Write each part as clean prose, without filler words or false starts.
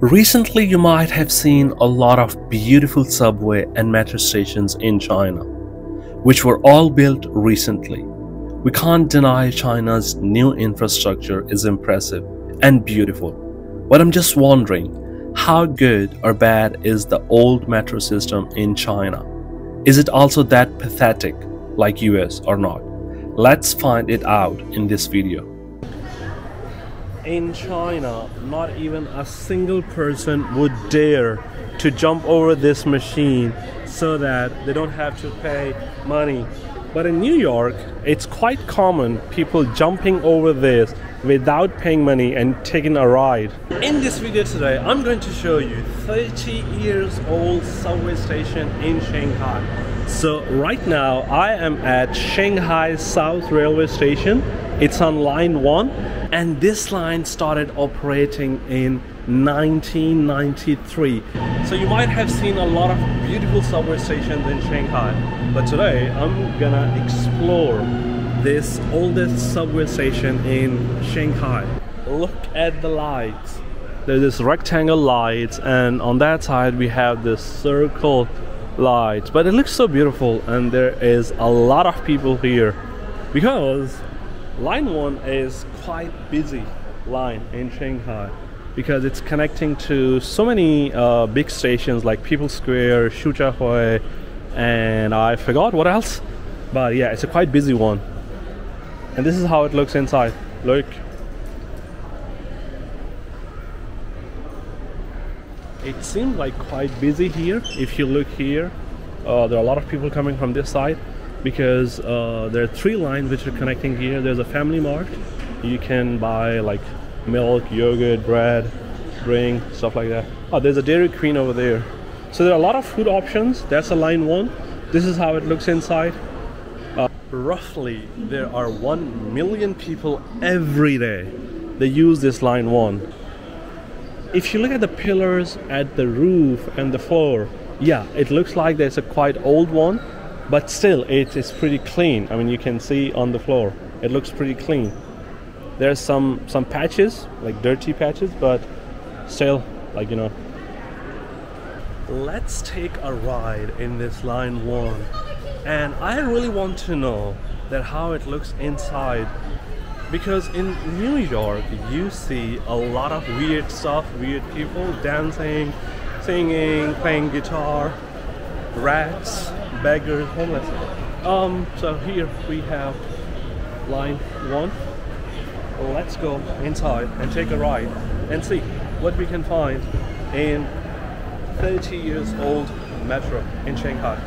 Recently, you might have seen a lot of beautiful subway and metro stations in China, which were all built recently. We can't deny China's new infrastructure is impressive and beautiful, but I'm just wondering, how good or bad is the old metro system in China? Is it also that pathetic like US or not? Let's find it out in this video. In China, not even a single person would dare to jump over this machine so that they don't have to pay money. But in New York, it's quite common people jumping over this without paying money and taking a ride. In this video today, I'm going to show you 30-year-old subway station in Shanghai. So right now, I am at Shanghai South railway station. It's on line 1, and this line started operating in 1993. So you might have seen a lot of beautiful subway stations in Shanghai, but today I'm gonna explore this oldest subway station in Shanghai. Look at the lights. There's this rectangle lights, and on that side we have this circle lights, but it looks so beautiful, and there is a lot of people here because Line 1 is quite busy line in Shanghai because it's connecting to so many big stations like People's Square, Xujiahui, and I forgot what else. But yeah, it's a quite busy one. And this is how it looks inside. Look. It seemed like quite busy here. If you look here, there are a lot of people coming from this side, because there are 3 lines which are connecting here. There's a Family Mart. You can buy like milk, yogurt, bread, drink, stuff like that. Oh, there's a Dairy Queen over there. So there are a lot of food options. That's a line 1. This is how it looks inside. Roughly, there are 1 million people every day. They use this line 1. If you look at the pillars, at the roof and the floor, yeah, it looks like there's a quite old one. But still, it is pretty clean. I mean, you can see on the floor, it looks pretty clean. There's some patches, like dirty patches, but still, like, you know. Let's take a ride in this line 1. And I really want to know that how it looks inside. Because in New York, you see a lot of weird stuff, weird people dancing, singing, playing guitar, rats, beggars, homeless. So here we have line 1. Let's go inside and take a ride and see what we can find in 30-year-old metro in Shanghai.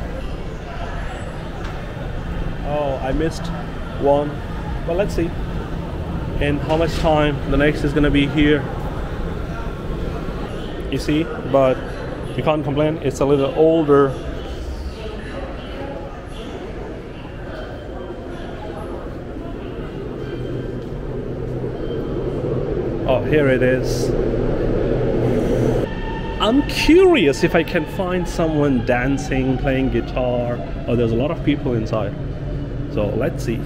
Oh, I missed one, but let's see in how much time the next is gonna be here. You see, but you can't complain, it's a little older. Oh, here it is. I'm curious if I can find someone dancing, playing guitar. Oh, there's a lot of people inside. So let's see.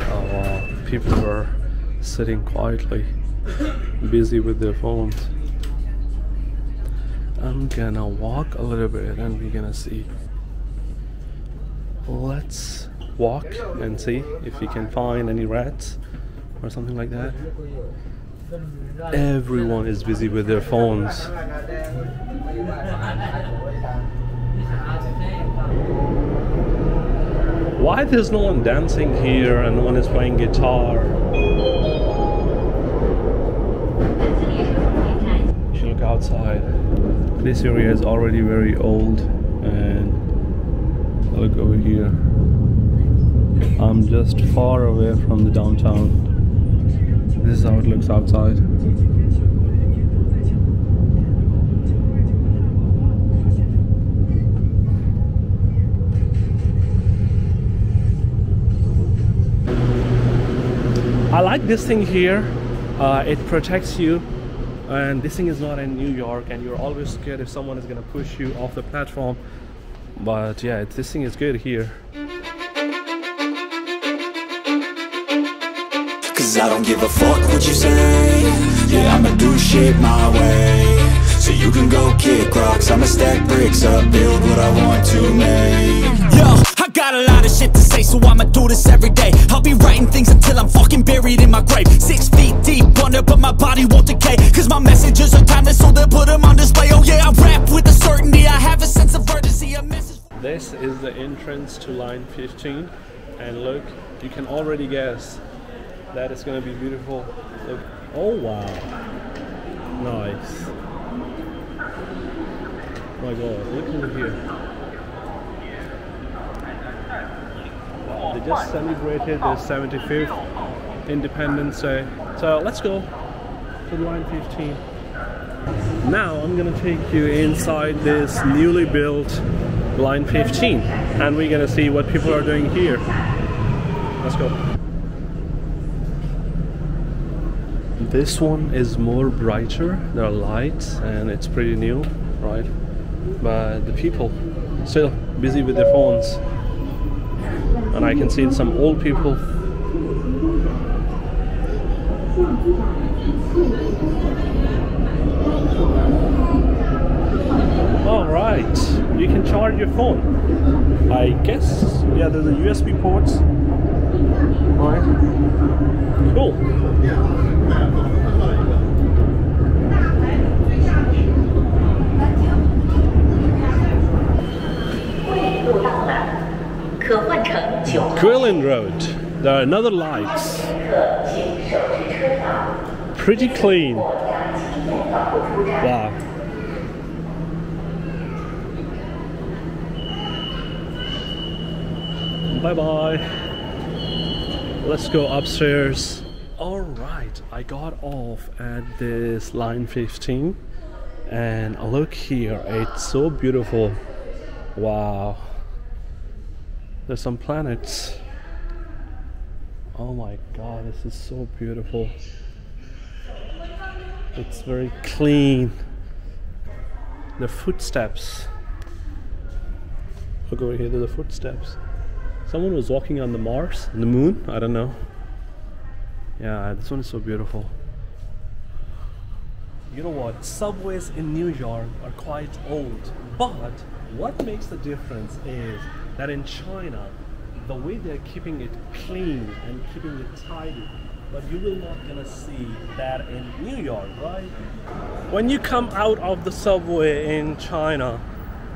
Oh, wow. People are sitting quietly, busy with their phones. I'm gonna walk a little bit and we're gonna see. Let's walk and see if we can find any rats or something like that. Everyone is busy with their phones. Why there's no one dancing here and no one is playing guitar? If you look outside, this area is already very old, and look over here. I'm just far away from the downtown. This is how it looks outside. I like this thing here. It protects you, and this thing is not in New York, and you're always scared if someone is gonna push you off the platform. But yeah, this thing is good here. I don't give a fuck what you say. Yeah, I'ma do shit my way, so you can go kick rocks. I'ma stack bricks up, build what I want to make. Yo, I got a lot of shit to say, so I'ma do this every day. I'll be writing things until I'm fucking buried in my grave. 6 feet deep under, but my body won't decay, cause my messages are timeless, so they'll put them on display. Oh yeah, I rap with a certainty, I have a sense of urgency, a message. This is the entrance to line 15, and look, you can already guess that it's gonna be beautiful. Look. Oh wow, nice. Oh my god, look over here. Wow, they just celebrated their 75th Independence Day. So let's go to line 15. Now I'm gonna take you inside this newly built line 15 and we're gonna see what people are doing here. Let's go. This one is more brighter, there are lights and it's pretty new, right? But the people still busy with their phones. And I can see some old people. Alright, you can charge your phone. I guess, yeah, there's a USB port. Right. Cool. Quillen Road. There are another lights. Pretty clean. Wow. Bye bye. Let's go upstairs. Alright, I got off at this line 15 and look here, it's so beautiful. Wow. There's some planets. Oh my god, this is so beautiful. It's very clean. The footsteps. Look over here, there's the footsteps. Someone was walking on the Mars, on the moon, I don't know. Yeah, this one is so beautiful. You know what, subways in New York are quite old, but what makes the difference is that in China, the way they're keeping it clean and keeping it tidy, but you will not gonna see that in New York, right? When you come out of the subway in China,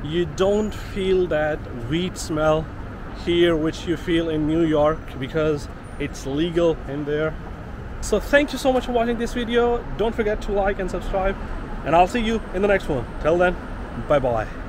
you don't feel that weed smell here which you feel in New York because it's legal in there. So thank you so much for watching this video. Don't forget to like and subscribe and I'll see you in the next one. Till then, bye bye.